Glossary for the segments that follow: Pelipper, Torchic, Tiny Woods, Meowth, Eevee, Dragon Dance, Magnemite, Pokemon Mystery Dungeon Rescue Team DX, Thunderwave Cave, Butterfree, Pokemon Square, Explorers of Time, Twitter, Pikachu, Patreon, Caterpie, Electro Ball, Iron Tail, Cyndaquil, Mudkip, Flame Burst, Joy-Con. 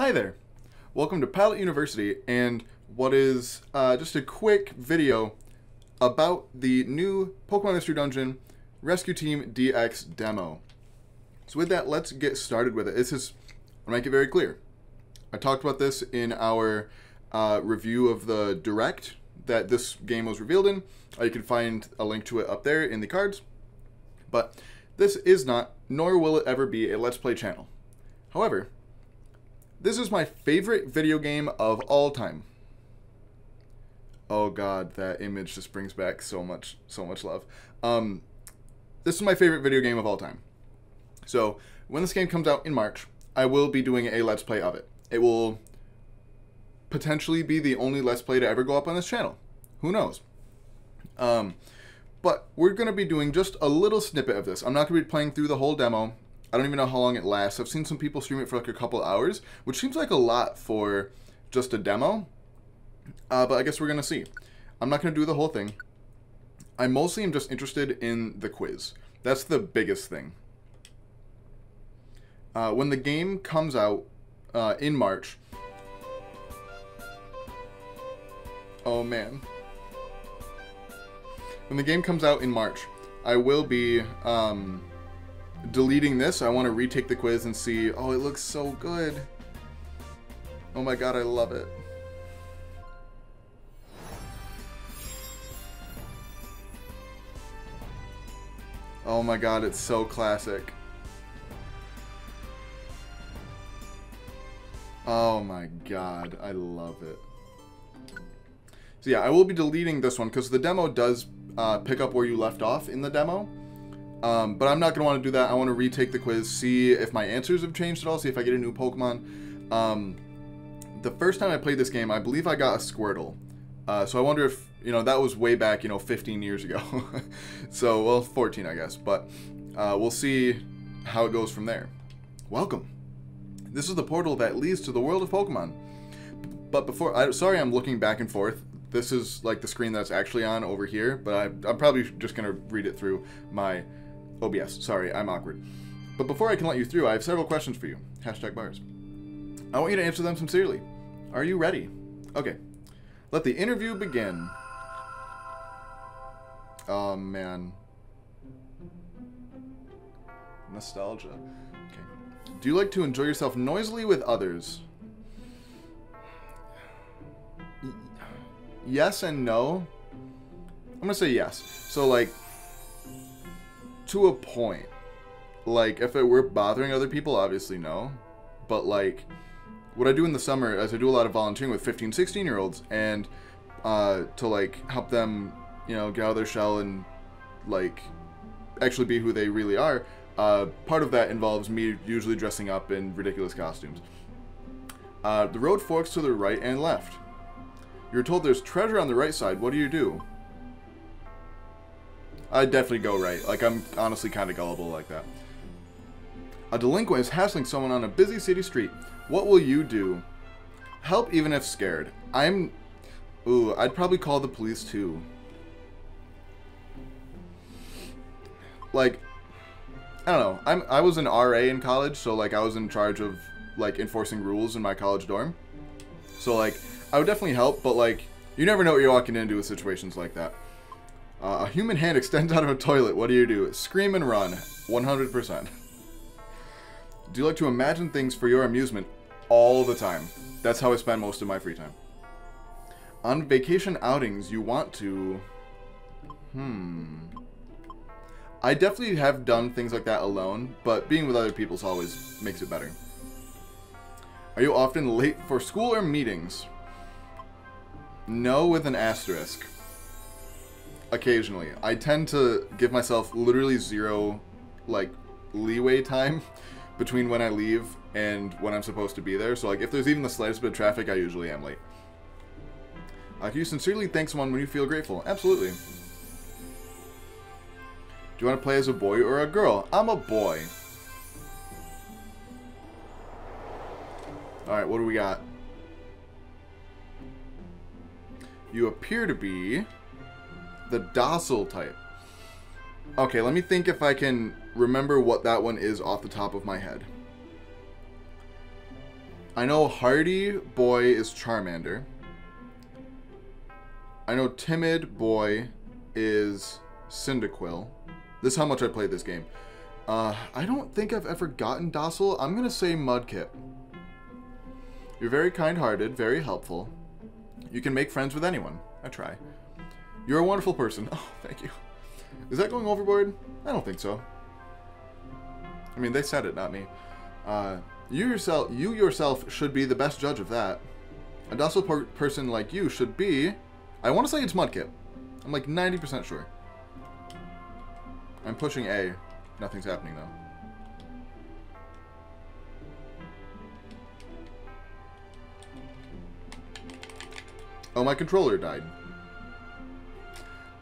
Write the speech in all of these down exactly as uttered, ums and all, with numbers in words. Hi there, welcome to Pallet University and what is uh, just a quick video about the new Pokemon Mystery Dungeon Rescue Team D X demo. So with that, let's get started with it. This is, I'll make it very clear. I talked about this in our uh, review of the Direct that this game was revealed in. Uh, you can find a link to it up there in the cards. But this is not, nor will it ever be, a Let's Play channel. However, this is my favorite video game of all time. Oh god, that image just brings back so much, so much love. Um, this is my favorite video game of all time. So, when this game comes out in March, I will be doing a Let's Play of it. It will potentially be the only Let's Play to ever go up on this channel. Who knows? Um, but we're going to be doing just a little snippet of this. I'm not going to be playing through the whole demo. I don't even know how long it lasts. I've seen some people stream it for like a couple hours, which seems like a lot for just a demo. Uh, but I guess we're going to see. I'm not going to do the whole thing. I mostly am just interested in the quiz. That's the biggest thing. Uh, when the game comes out uh, in March... Oh man. When the game comes out in March, I will be... Um, deleting this. I want to retake the quiz and see. Oh, it looks so good. Oh my god, I love it. Oh my god, it's so classic. Oh my god, I love it. So yeah, I will be deleting this one because the demo does uh, pick up where you left off in the demo. Um, but I'm not going to want to do that. I want to retake the quiz, see if my answers have changed at all, see if I get a new Pokemon. Um, the first time I played this game, I believe I got a Squirtle. Uh, so I wonder if, you know, that was way back, you know, fifteen years ago. So, well, fourteen, I guess. But uh, we'll see how it goes from there. Welcome. This is the portal that leads to the world of Pokemon. But before, I, sorry I'm looking back and forth. This is, like, the screen that's actually on over here. But I, I'm probably just going to read it through my... O B S, sorry, I'm awkward. But before I can let you through, I have several questions for you. Hashtag bars. I want you to answer them sincerely. Are you ready? Okay. Let the interview begin. Oh, man. Nostalgia. Okay. Do you like to enjoy yourself noisily with others? Yes and no. I'm going to say yes. So, like... to a point. Like, if it were bothering other people, obviously no. But, like, what I do in the summer is I do a lot of volunteering with fifteen, sixteen-year-olds and uh, to, like, help them, you know, get out of their shell and, like, actually be who they really are. Uh, part of that involves me usually dressing up in ridiculous costumes. Uh, the road forks to the right and left. You're told there's treasure on the right side. What do you do? I'd definitely go right. Like, I'm honestly kind of gullible like that. A delinquent is hassling someone on a busy city street. What will you do? Help even if scared. I'm... Ooh, I'd probably call the police too. Like, I don't know. I'm, I was an R A in college, so, like, I was in charge of, like, enforcing rules in my college dorm. So, like, I would definitely help, but, like, you never know what you're walking into with situations like that. Uh, a human hand extends out of a toilet. What do you do? Scream and run. one hundred percent. Do you like to imagine things for your amusement? All the time. That's how I spend most of my free time. On vacation outings, you want to... Hmm. I definitely have done things like that alone, but being with other people always makes it better. Are you often late for school or meetings? No, with an asterisk. Occasionally. I tend to give myself literally zero, like, leeway time between when I leave and when I'm supposed to be there. So, like, if there's even the slightest bit of traffic, I usually am late. Uh, can you sincerely thank someone when you feel grateful? Absolutely. Do you want to play as a boy or a girl? I'm a boy. Alright, what do we got? You appear to be... the docile type. Okay, let me think if I can remember what that one is off the top of my head. I know Hardy Boy is Charmander. I know Timid Boy is Cyndaquil. This is how much I played this game. Uh, I don't think I've ever gotten Docile. I'm going to say Mudkip. You're very kind-hearted, very helpful. You can make friends with anyone. I try. You're a wonderful person. Oh, thank you. Is that going overboard? I don't think so. I mean, they said it, not me. Uh, you yourself you yourself should be the best judge of that. A docile per person like you should be... I want to say it's Mudkip. I'm like ninety percent sure. I'm pushing A. Nothing's happening, though. Oh, my controller died.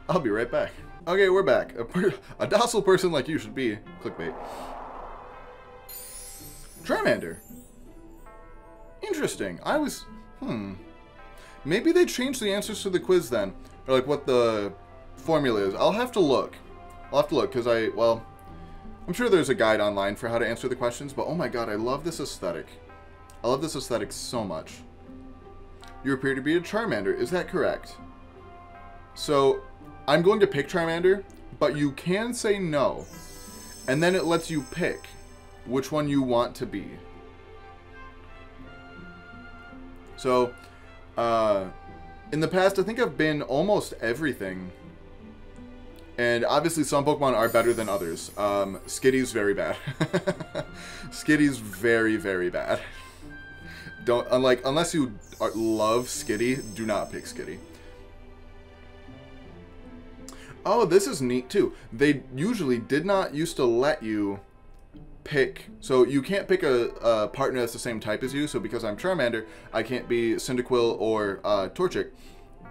I'll be right back. Okay, we're back. A, per a docile person like you should be. Clickbait. Charmander. Interesting. I was... Hmm. Maybe they changed the answers to the quiz then. Or, like, what the formula is. I'll have to look. I'll have to look, because I... Well... I'm sure there's a guide online for how to answer the questions, but oh my god, I love this aesthetic. I love this aesthetic so much. You appear to be a Charmander, is that correct? So, I'm going to pick Charmander, but you can say no. And then it lets you pick which one you want to be. So, uh, in the past, I think I've been almost everything. And obviously some Pokemon are better than others. Um, Skitty's very bad. Skitty's very, very bad. Don't, unlike, unless you are, love Skitty, do not pick Skitty. Oh, this is neat too. They usually did not used to let you pick. So you can't pick a, a partner that's the same type as you. So because I'm Charmander, I can't be Cyndaquil or uh, Torchic.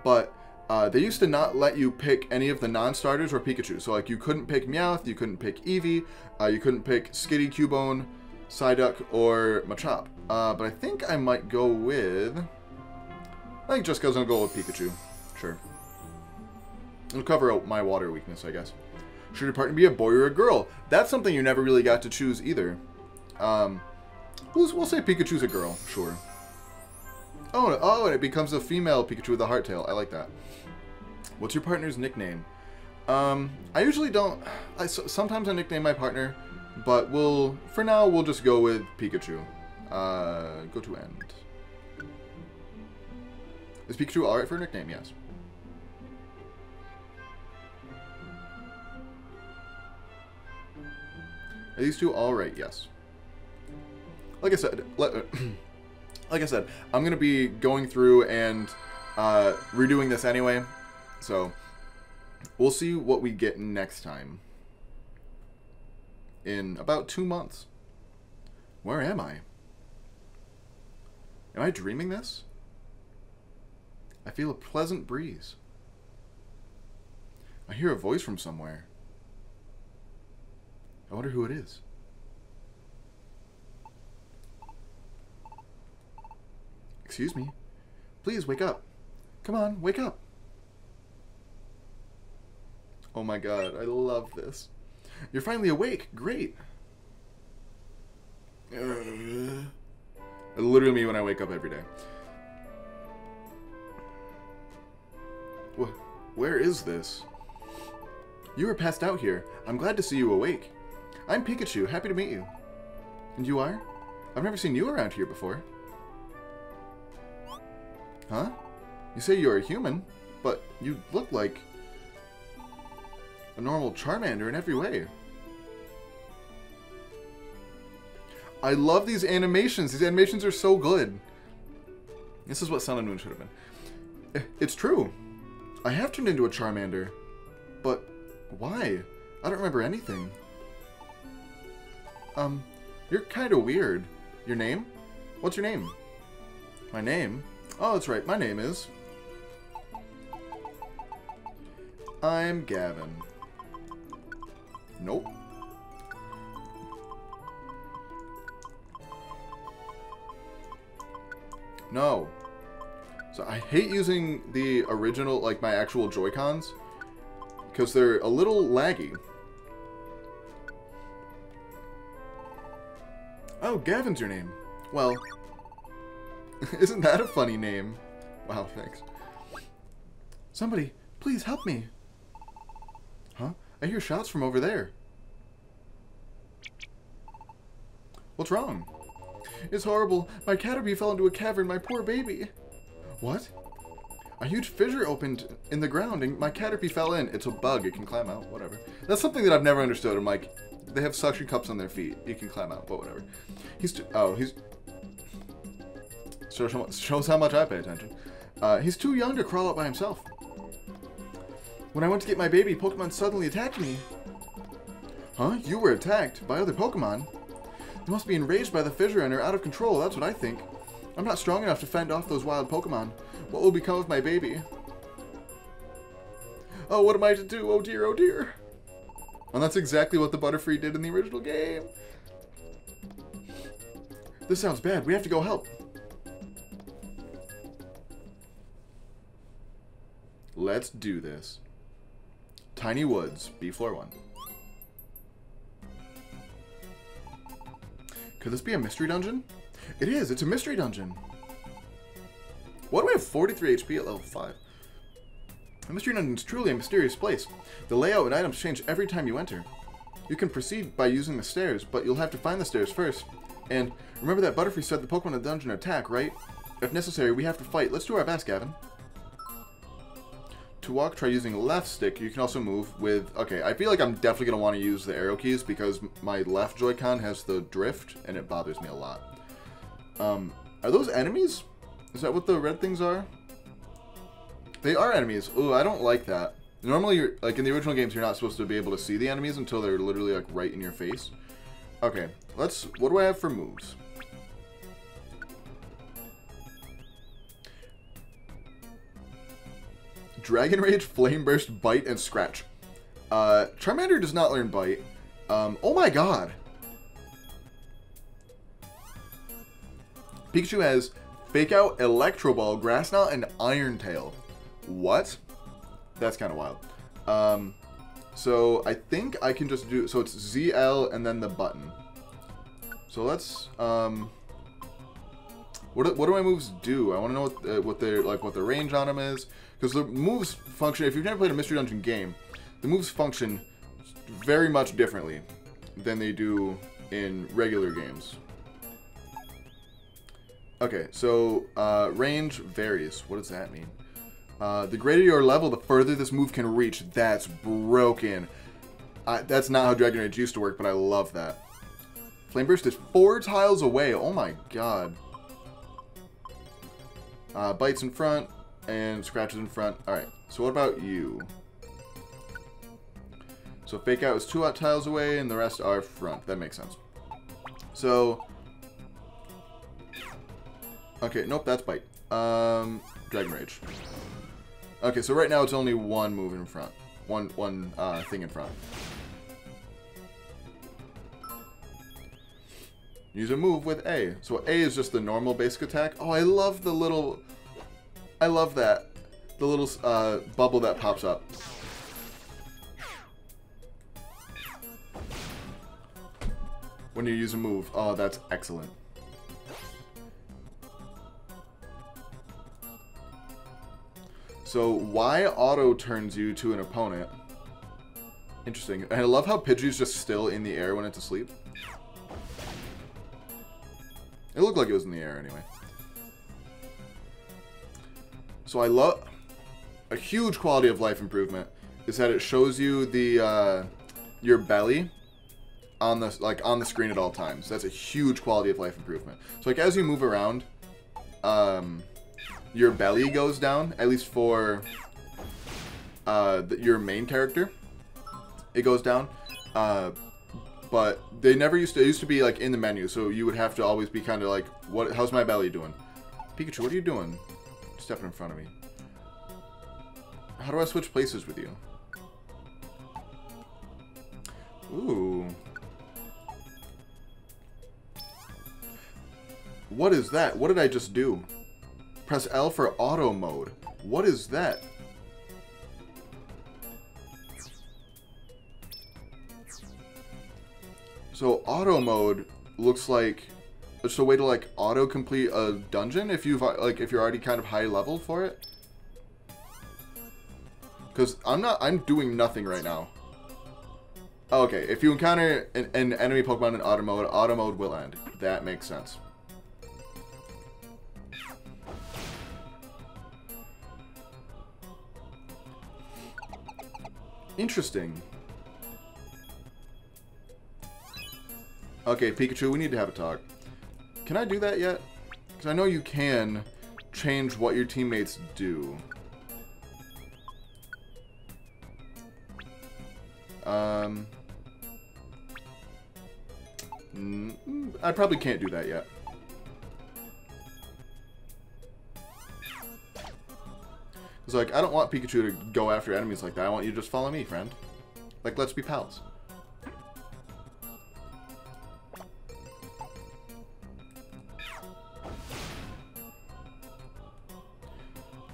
But... Uh, they used to not let you pick any of the non-starters or Pikachu. So, like, you couldn't pick Meowth, you couldn't pick Eevee, uh, you couldn't pick Skitty, Cubone, Psyduck, or Machop. Uh, but I think I might go with... I think Jessica's gonna go with Pikachu. Sure. It'll cover my water weakness, I guess. Should your partner be a boy or a girl? That's something you never really got to choose, either. Um, we'll, we'll say Pikachu's a girl, sure. Oh, oh, and it becomes a female Pikachu with a heart tail. I like that. What's your partner's nickname? Um, I usually don't... I, sometimes I nickname my partner, but we'll... For now, we'll just go with Pikachu. Uh, go to end. Is Pikachu alright for a nickname? Yes. Are these two alright? Yes. Like I said... Let, Like I said, I'm going to be going through and uh, redoing this anyway, so we'll see what we get next time in about two months. Where am I? Am I dreaming this? I feel a pleasant breeze. I hear a voice from somewhere. I wonder who it is. Excuse me. Please wake up. Come on, wake up. Oh my god, I love this. You're finally awake. Great. Uh, literally me when I wake up every day. Where is this? You were passed out here. I'm glad to see you awake. I'm Pikachu. Happy to meet you. And you are? I've never seen you around here before. Huh? You say you're a human, but you look like a normal Charmander in every way. I love these animations. These animations are so good. This is what Sun and Moon should have been. It's true. I have turned into a Charmander, but why? I don't remember anything. Um, you're kind of weird. Your name? What's your name? My name? Oh, that's right. My name is... I'm Gavin. Nope. No. So I hate using the original, like my actual Joy-Cons, because they're a little laggy. Oh, Gavin's your name. Well, Isn't that a funny name? Wow, thanks. Somebody, please help me. Huh? I hear shots from over there. What's wrong? It's horrible. My Caterpie fell into a cavern, my poor baby. What? A huge fissure opened in the ground and my Caterpie fell in. It's a bug. It can climb out. Whatever. That's something that I've never understood. I'm like, they have suction cups on their feet. You can climb out, but whatever. He's... Oh, he's... Shows, shows how much I pay attention. Uh, he's too young to crawl out by himself. When I went to get my baby, Pokemon suddenly attacked me. Huh? You were attacked by other Pokemon? They must be enraged by the fissure and are out of control. That's what I think. I'm not strong enough to fend off those wild Pokemon. What will become of my baby? Oh, what am I to do? Oh dear, oh dear. And that's exactly what the Butterfree did in the original game. This sounds bad. We have to go help. Let's do this. Tiny Woods, B floor one. Could this be a mystery dungeon? It is. It's a mystery dungeon. Why do we have forty-three H P at level five? A mystery dungeon is truly a mysterious place. The layout and items change every time you enter. You can proceed by using the stairs, but you'll have to find the stairs first. And remember that Butterfree said the Pokemon in the dungeon attack, right? If necessary, we have to fight. Let's do our best, Gavin. To walk, try using left stick. You can also move with... Okay, I feel like I'm definitely going to want to use the arrow keys because my left Joy-Con has the drift, and it bothers me a lot. Um, are those enemies? Is that what the red things are? They are enemies. Ooh, I don't like that. Normally, you're, like in the original games, you're not supposed to be able to see the enemies until they're literally like right in your face. Okay, let's... What do I have for moves? Dragon Rage, Flame Burst, Bite, and Scratch. Uh, Charmander does not learn Bite. Um, oh my god! Pikachu has Fake Out, Electro Ball, Grass Knot, and Iron Tail. What? That's kind of wild. Um, so I think I can just do... So it's Z L and then the button. So let's... Um, what do, what do my moves do? I want to know what the, what their like what the range on them is, because the moves function. If you've never played a Mystery Dungeon game, the moves function very much differently than they do in regular games. Okay, so uh, range varies. What does that mean? Uh, the greater your level, the further this move can reach. That's broken. I, that's not how Dragon Rage used to work, but I love that. Flame Burst is four tiles away. Oh my god. Uh, bites in front, and scratches in front. Alright, so what about you? So Fake Out is two out tiles away, and the rest are front. That makes sense. So... Okay, nope, that's Bite. Um, Dragon Rage. Okay, so right now it's only one move in front. One, one uh, thing in front. Use a move with A. So A is just the normal basic attack. Oh, I love the little... I love that. The little uh, bubble that pops up. When you use a move. Oh, that's excellent. So Y auto turns you to an opponent. Interesting. And I love how Pidgey's just still in the air when it's asleep. It looked like it was in the air anyway. So I love... A huge quality of life improvement is that it shows you the uh, your belly on the like on the screen at all times. That's a huge quality of life improvement. So like as you move around, um, your belly goes down. At least for uh, the, your main character, it goes down. Uh, But they never used to, it used to be like in the menu, so you would have to always be kind of like, what? How's my belly doing? Pikachu, what are you doing? Stepping in front of me. How do I switch places with you? Ooh. What is that? What did I just do? Press L for auto mode. What is that? So auto mode looks like just a way to like auto complete a dungeon if you've like if you're already kind of high level for it. Because I'm not, I'm doing nothing right now. Oh, okay, if you encounter an, an enemy Pokemon in auto mode, auto mode will end. That makes sense. Interesting. Okay, Pikachu, we need to have a talk. Can I do that yet? Because I know you can change what your teammates do. Um, I probably can't do that yet. It's like, I don't want Pikachu to go after enemies like that. I want you to just follow me, friend. Like, let's be pals.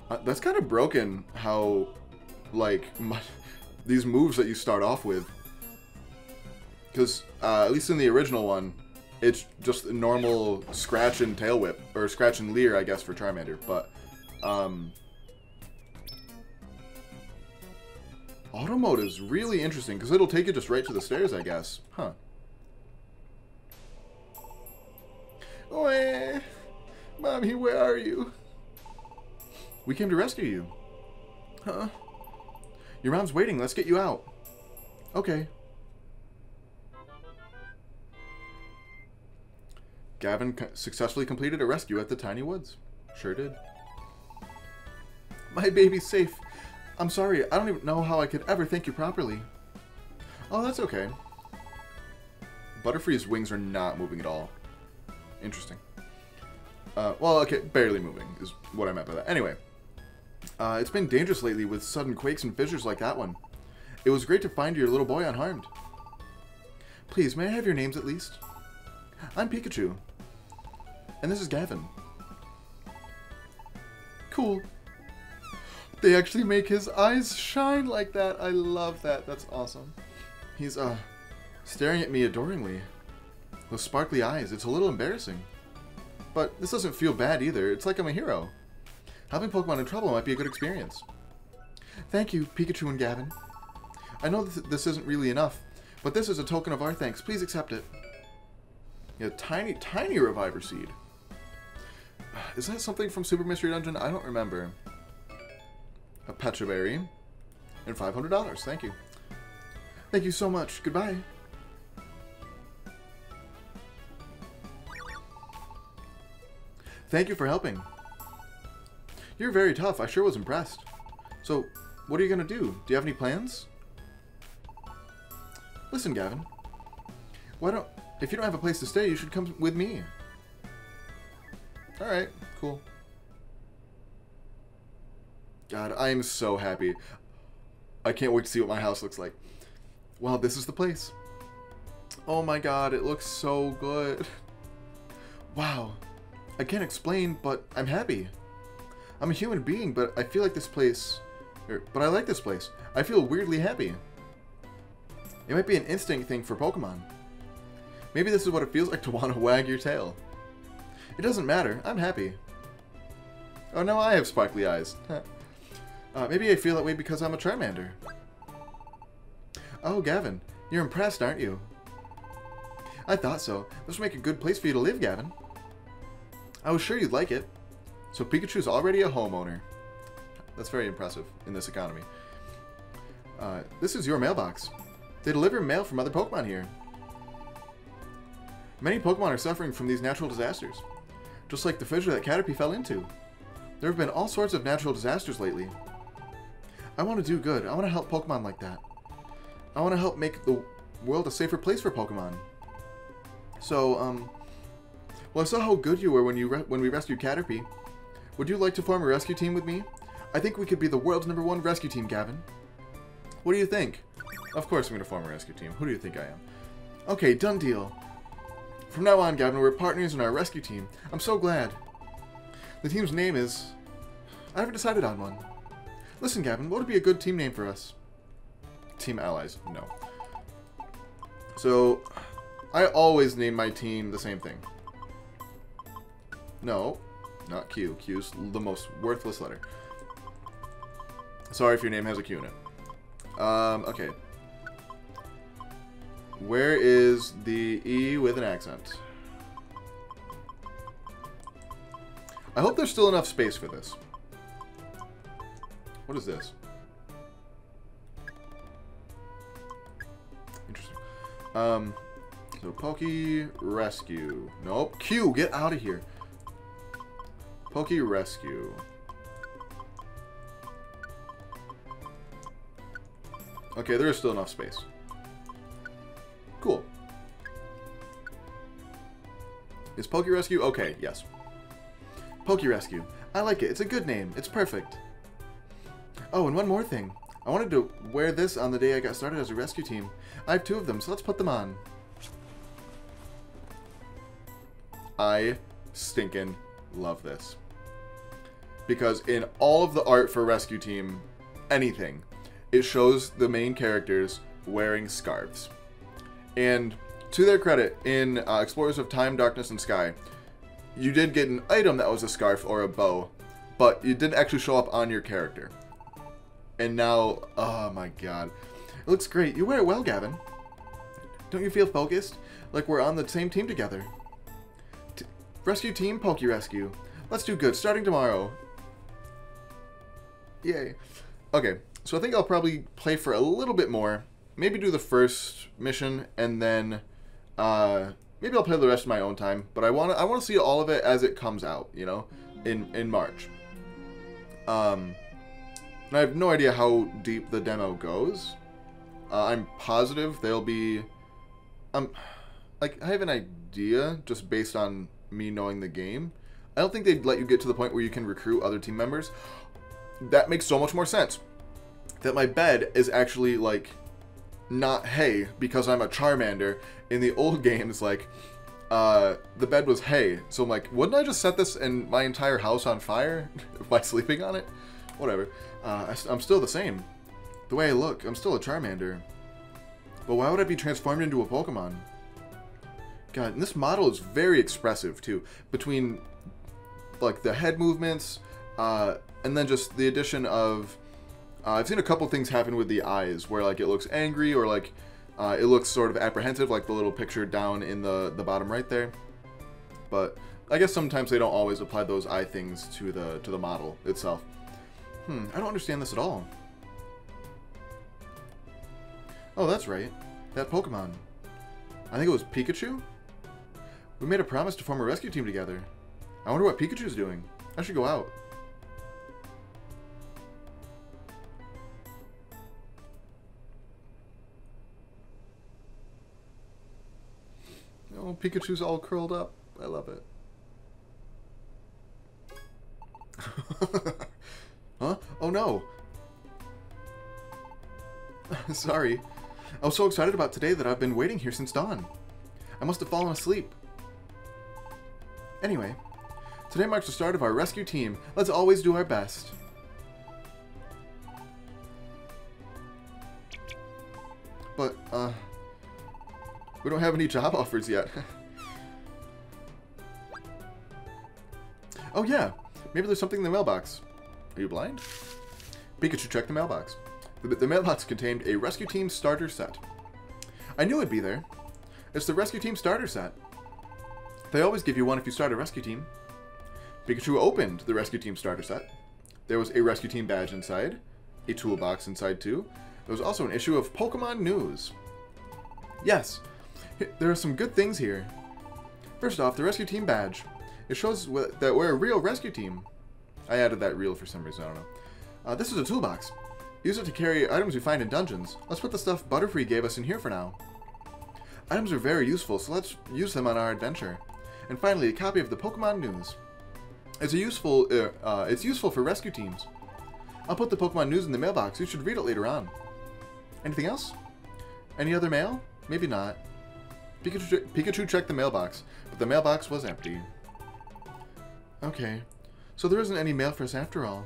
Uh, that's kind of broken how, like, much... these moves that you start off with. Because, uh, at least in the original one, it's just a normal Scratch and Tail Whip, or Scratch and Leer, I guess, for Charmander, but, um... auto mode is really interesting, because it'll take you just right to the stairs, I guess. Huh. Oy! Mommy, where are you? We came to rescue you. Huh? Your mom's waiting. Let's get you out. Okay. Gavin successfully completed a rescue at the Tiny Woods. Sure did. My baby's safe. I'm sorry. I don't even know how I could ever thank you properly. Oh, that's okay. Butterfree's wings are not moving at all. Interesting. Uh, well, okay. Barely moving is what I meant by that. Anyway. Uh, it's been dangerous lately with sudden quakes and fissures like that one. It was great to find your little boy unharmed. Please, may I have your names at least? I'm Pikachu. And this is Gavin. Cool. They actually make his eyes shine like that. I love that. That's awesome. He's, uh, staring at me adoringly. Those sparkly eyes. It's a little embarrassing. But this doesn't feel bad either. It's like I'm a hero. Having Pokemon in trouble might be a good experience. Thank you, Pikachu and Gavin. I know th this isn't really enough, but this is a token of our thanks. Please accept it. Yeah, tiny, tiny Reviver Seed. Is that something from Super Mystery Dungeon? I don't remember. A Petra Berry. And five hundred dollars. Thank you. Thank you so much. Goodbye. Thank you for helping. You're very tough. I sure was impressed. So, what are you going to do? Do you have any plans? Listen, Gavin. Why don't... If you don't have a place to stay, you should come with me. Alright. Cool. God, I am so happy. I can't wait to see what my house looks like. Wow, this is the place. Oh my god, it looks so good. Wow. I can't explain, but I'm happy. I'm a human being, but I feel like this place... Er, but I like this place. I feel weirdly happy. It might be an instinct thing for Pokemon. Maybe this is what it feels like to want to wag your tail. It doesn't matter. I'm happy. Oh no, I have sparkly eyes. uh, maybe I feel that way because I'm a Charmander. Oh, Gavin. You're impressed, aren't you? I thought so. This would make a good place for you to live, Gavin. I was sure you'd like it. So Pikachu's already a homeowner. That's very impressive in this economy. Uh, this is your mailbox. They deliver mail from other Pokemon here. Many Pokemon are suffering from these natural disasters, just like the fissure that Caterpie fell into. There have been all sorts of natural disasters lately. I want to do good. I want to help Pokemon like that. I want to help make the world a safer place for Pokemon. So, um... well, I saw how good you were when, you re when we rescued Caterpie. Would you like to form a rescue team with me? I think we could be the world's number one rescue team, Gavin. What do you think? Of course I'm going to form a rescue team. Who do you think I am? Okay, done deal. From now on, Gavin, we're partners in our rescue team. I'm so glad. The team's name is... I haven't decided on one. Listen, Gavin, what would be a good team name for us? Team Allies. No. So, I always name my team the same thing. No, not Q. Q's the most worthless letter. Sorry if your name has a Q in it. Um, okay. Where is the E with an accent? I hope there's still enough space for this. What is this? Interesting. Um, so, Poke Rescue. Nope. Q, get out of here. Poke Rescue. Okay, there is still enough space. Cool. Is Poke Rescue? Okay, yes. Poke Rescue. I like it. It's a good name. It's perfect. Oh, and one more thing. I wanted to wear this on the day I got started as a rescue team. I have two of them, so let's put them on. I stinkin' love this. Because in all of the art for rescue team, anything, it shows the main characters wearing scarves. And to their credit, in uh, Explorers of Time, Darkness, and Sky, you did get an item that was a scarf or a bow, but it didn't actually show up on your character. And now, oh my god. It looks great. You wear it well, Gavin. Don't you feel focused? Like we're on the same team together. T rescue team, Poke Rescue. Let's do good, starting tomorrow. Yay. Okay, so I think I'll probably play for a little bit more. Maybe do the first mission, and then uh, maybe I'll play the rest of my own time. But I want to I want to see all of it as it comes out, you know, in, in March. Um... I have no idea how deep the demo goes. Uh, I'm positive there'll be... Um, like, I have an idea, just based on me knowing the game. I don't think they'd let you get to the point where you can recruit other team members. That makes so much more sense. That my bed is actually, like, not hay, because I'm a Charmander. In the old games, like, uh, the bed was hay. So I'm like, wouldn't I just set this and my entire house on fire by sleeping on it? Whatever. Uh, I, I'm still the same. The way I look, I'm still a Charmander. But why would I be transformed into a Pokemon? God, and this model is very expressive, too. Between, like, the head movements, uh, and then just the addition of... Uh, I've seen a couple things happen with the eyes, where, like, it looks angry, or, like, uh, it looks sort of apprehensive, like the little picture down in the, the bottom right there. But I guess sometimes they don't always apply those eye things to the to the model itself. Hmm, I don't understand this at all. Oh, that's right. That Pokemon. I think it was Pikachu? We made a promise to form a rescue team together. I wonder what Pikachu's doing. I should go out. Oh, Pikachu's all curled up. I love it. Huh? Oh no! Sorry. I was so excited about today that I've been waiting here since dawn. I must have fallen asleep. Anyway, today marks the start of our rescue team. Let's always do our best. But, uh... we don't have any job offers yet. Oh yeah! Maybe there's something in the mailbox. Are you blind? Pikachu checked the mailbox. The, the mailbox contained a rescue team starter set. I knew it'd be there. It's the rescue team starter set. They always give you one if you start a rescue team. Pikachu opened the rescue team starter set. There was a rescue team badge inside, a toolbox inside too. There was also an issue of Pokemon News. Yes, there are some good things here. First off, the rescue team badge. It shows that we're a real rescue team. I added that reel for some reason, I don't know. Uh, this is a toolbox. Use it to carry items we find in dungeons. Let's put the stuff Butterfree gave us in here for now. Items are very useful, so let's use them on our adventure. And finally, a copy of the Pokemon News. It's a useful, uh, uh, it's useful for rescue teams. I'll put the Pokemon News in the mailbox. You should read it later on. Anything else? Any other mail? Maybe not. Pikachu, Pikachu checked the mailbox, but the mailbox was empty. Okay. So there isn't any mail for us after all.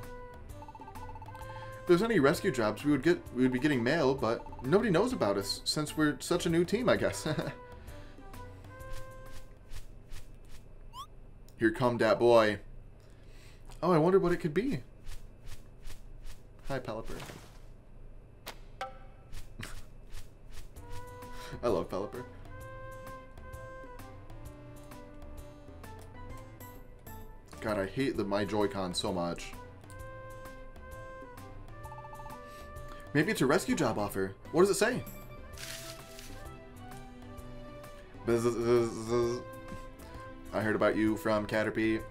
If there's any rescue jobs, we would get we would be getting mail, but nobody knows about us since we're such a new team, I guess. Here come dat boy. Oh, I wonder what it could be. Hi, Pelipper. I love Pelipper. God, I hate the, my Joy-Con so much. Maybe it's a rescue job offer. What does it say? I heard about you from Caterpie.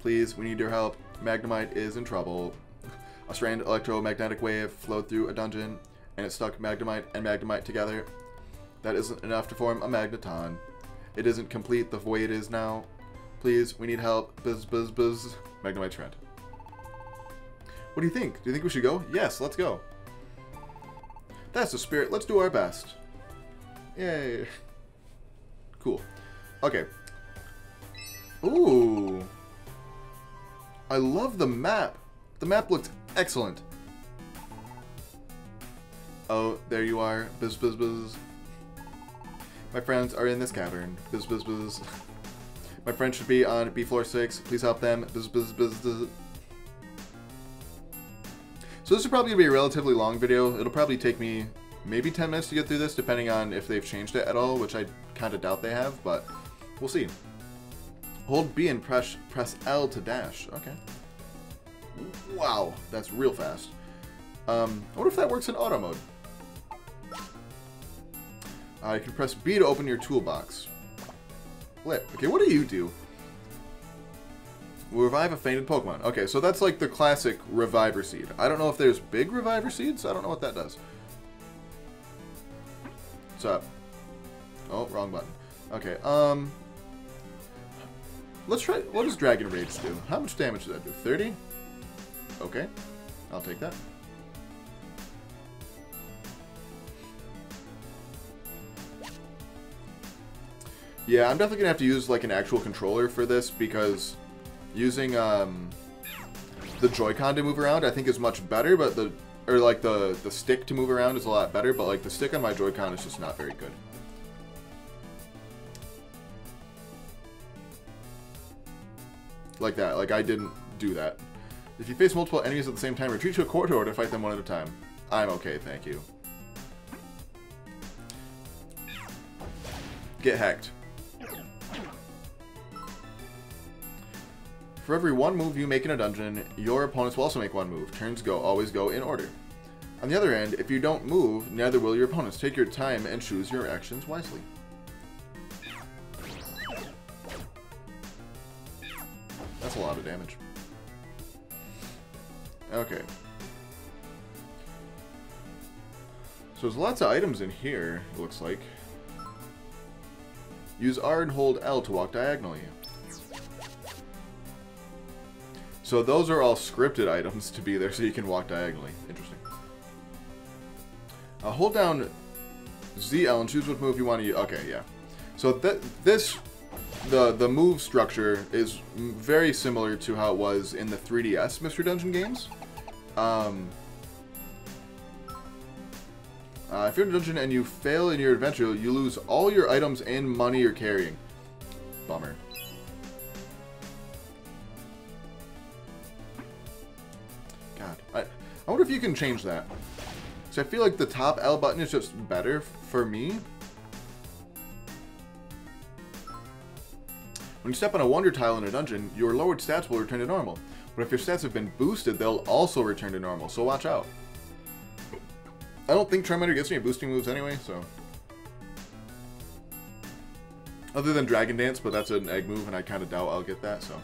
Please, we need your help. Magnemite is in trouble. A strand electromagnetic wave flowed through a dungeon, and it stuck Magnemite and Magnemite together. That isn't enough to form a Magneton. It isn't complete the way it is now. Please, we need help. Buzz, buzz, buzz. Magnemite trend. What do you think? Do you think we should go? Yes, let's go. That's the spirit. Let's do our best. Yay. Cool. Okay. Ooh. I love the map. The map looks excellent. Oh, there you are. Buzz, buzz, buzz. My friends are in this cavern. Buzz, buzz, buzz. My friend should be on B floor six. Please help them. Bzz, bzz, bzz, bzz. So this is probably going to be a relatively long video. It'll probably take me maybe ten minutes to get through this, depending on if they've changed it at all, which I kind of doubt they have, but we'll see. Hold B and press, press L to dash. Okay. Wow, that's real fast. Um, I wonder if that works in auto mode. Uh, you can press B to open your toolbox. Lit. Okay, what do you do? We'll revive a fainted Pokemon. Okay, so that's like the classic Reviver Seed. I don't know if there's big Reviver Seeds. I don't know what that does. What's up? Oh, wrong button. Okay, um... let's try... what does Dragon Rage do? How much damage does that do? thirty? Okay. I'll take that. Yeah, I'm definitely going to have to use, like, an actual controller for this, because using, um, the Joy-Con to move around, I think is much better, but the, or, like, the, the stick to move around is a lot better, but, like, the stick on my Joy-Con is just not very good. Like that. Like, I didn't do that. If you face multiple enemies at the same time, retreat to a corridor to fight them one at a time. I'm okay, thank you. Get hacked. For every one move you make in a dungeon, your opponents will also make one move. Turns go always go in order. On the other end, if you don't move, neither will your opponents. Take your time and choose your actions wisely. That's a lot of damage. Okay. So there's lots of items in here, it looks like. Use R and hold L to walk diagonally. So those are all scripted items to be there so you can walk diagonally. Interesting. Uh, hold down Z L and choose what move you want to use. Okay, yeah. So th this, the, the move structure is very similar to how it was in the three D S Mystery Dungeon games. Um, uh, if you're in a dungeon and you fail in your adventure, you lose all your items and money you're carrying. Bummer. I wonder if you can change that. So I feel like the top L button is just better for me. When you step on a wonder tile in a dungeon, your lowered stats will return to normal. But if your stats have been boosted, they'll also return to normal, so watch out. I don't think Charmander gets any boosting moves anyway, so... other than Dragon Dance, but that's an egg move, and I kind of doubt I'll get that, so...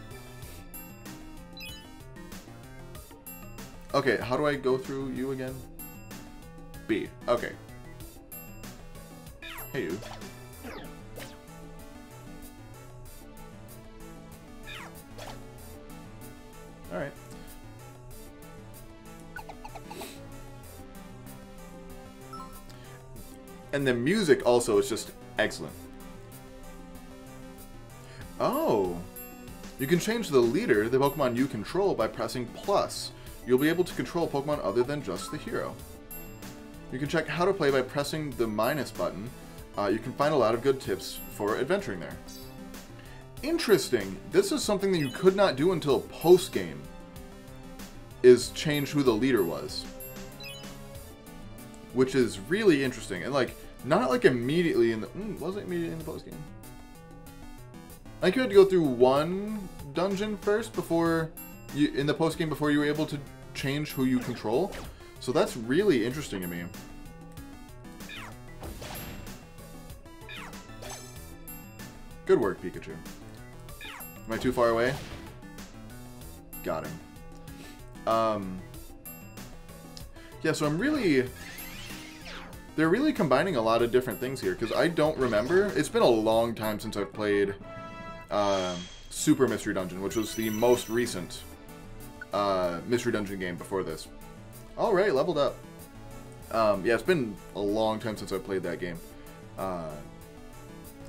okay, how do I go through you again? B. Okay. Hey, you. Alright. And the music also is just excellent. Oh. You can change the leader, the Pokemon you control, by pressing plus. You'll be able to control Pokemon other than just the hero. You can check how to play by pressing the minus button. Uh, you can find a lot of good tips for adventuring there. Interesting. This is something that you could not do until post-game, is change who the leader was. Which is really interesting. And, like, not, like, immediately in the... Mm, was it immediately in the post-game? I think you had to go through one dungeon first before... You, in the post-game before you were able to change who you control. So that's really interesting to me. Good work, Pikachu. Am I too far away? Got him. Um, yeah, so I'm really... They're really combining a lot of different things here, because I don't remember. It's been a long time since I've played uh, Super Mystery Dungeon, which was the most recent uh, Mystery Dungeon game before this. Alright, leveled up. Um, yeah, it's been a long time since I've played that game. Uh,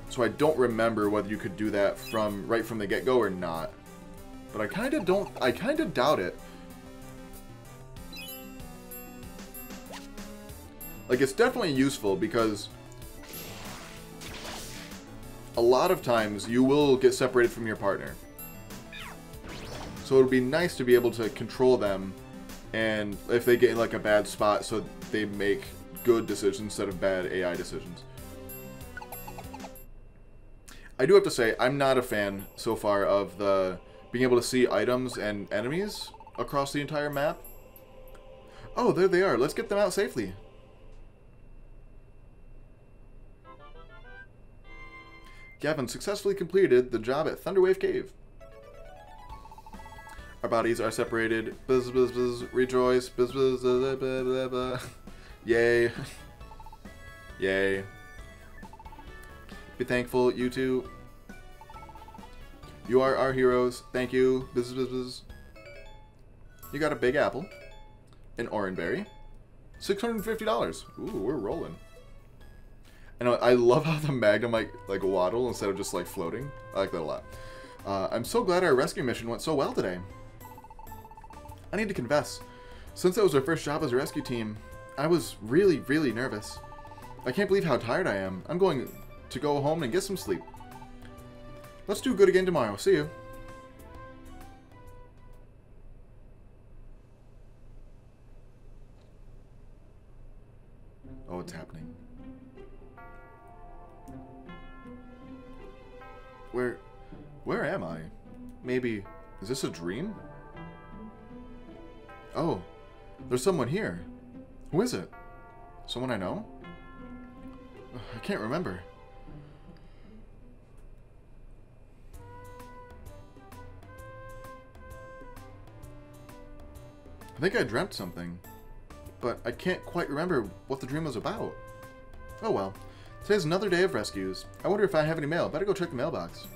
so I don't remember whether you could do that from right from the get-go or not. But I kind of don't... I kind of doubt it. Like, it's definitely useful because a lot of times you will get separated from your partner. So it'll be nice to be able to control them, and if they get in, like, a bad spot, so they make good decisions instead of bad A I decisions. I do have to say, I'm not a fan so far of the being able to see items and enemies across the entire map. Oh, there they are. Let's get them out safely. Gavin successfully completed the job at Thunderwave Cave. Our bodies are separated. Buzz, buzz, buzz, rejoice. Buzz, buzz, blah, blah, blah, blah. Yay. Yay. Be thankful, you two. You are our heroes. Thank you. Buzz, buzz, buzz. You got a big apple. An orange berry. six hundred fifty dollars. Ooh, we're rolling. And I love how the Magnum might, like, waddle instead of just, like, floating. I like that a lot. Uh, I'm so glad our rescue mission went so well today. I need to confess, since that was our first job as a rescue team, I was really, really nervous. I can't believe how tired I am. I'm going to go home and get some sleep. Let's do good again tomorrow. See you. Oh, it's happening. Where, where am I? Maybe, is this a dream? Oh, there's someone here. Who is it? Someone I know? I can't remember. I think I dreamt something, but I can't quite remember what the dream was about. Oh well. Today's another day of rescues. I wonder if I have any mail. Better go check the mailbox.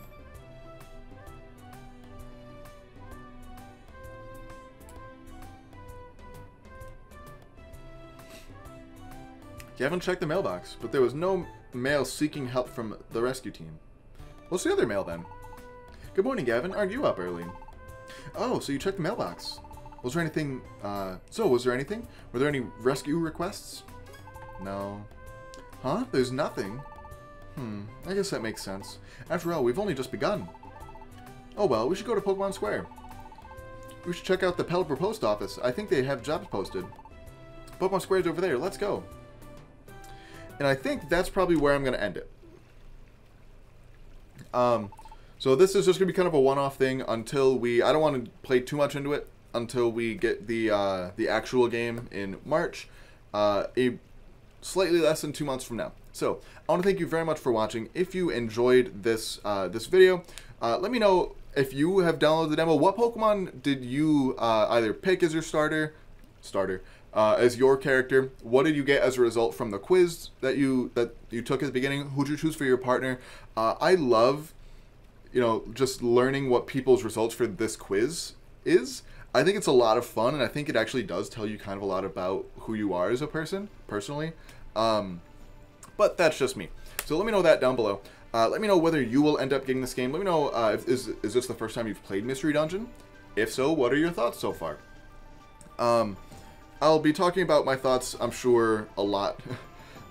You haven't checked the mailbox, but there was no mail seeking help from the rescue team. What's the other mail then? Good morning, Gavin. Aren't you up early? Oh, so you checked the mailbox. Was there anything, uh, so was there anything? Were there any rescue requests? No. Huh? There's nothing? Hmm, I guess that makes sense. After all, we've only just begun. Oh well, we should go to Pokemon Square. We should check out the Pelipper post office. I think they have jobs posted. Pokemon Square's over there. Let's go. And I think that's probably where I'm going to end it. Um, so this is just going to be kind of a one-off thing until we... I don't want to play too much into it until we get the, uh, the actual game in March. Uh, a... slightly less than two months from now. So, I want to thank you very much for watching. If you enjoyed this uh, this video, uh, let me know if you have downloaded the demo. What Pokemon did you uh, either pick as your starter, starter uh, as your character? What did you get as a result from the quiz that you that you took at the beginning? Who did you choose for your partner? Uh, I love, you know, just learning what people's results for this quiz is. I think it's a lot of fun, and I think it actually does tell you kind of a lot about who you are as a person, personally. Um, but that's just me. So let me know that down below. Uh, let me know whether you will end up getting this game. Let me know, uh, if, is, is this the first time you've played Mystery Dungeon? If so, what are your thoughts so far? Um, I'll be talking about my thoughts, I'm sure, a lot.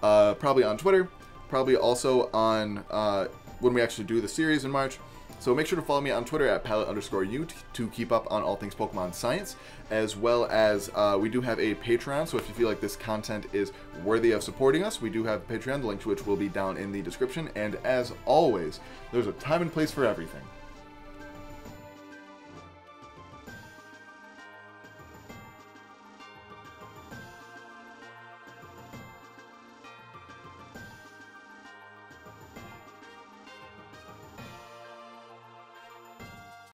uh, probably on Twitter. Probably also on uh, when we actually do the series in March. So make sure to follow me on Twitter at Pallet underscore U to keep up on all things Pokemon science, as well as uh, we do have a Patreon, so if you feel like this content is worthy of supporting us, we do have Patreon, the link to which will be down in the description, and as always, there's a time and place for everything.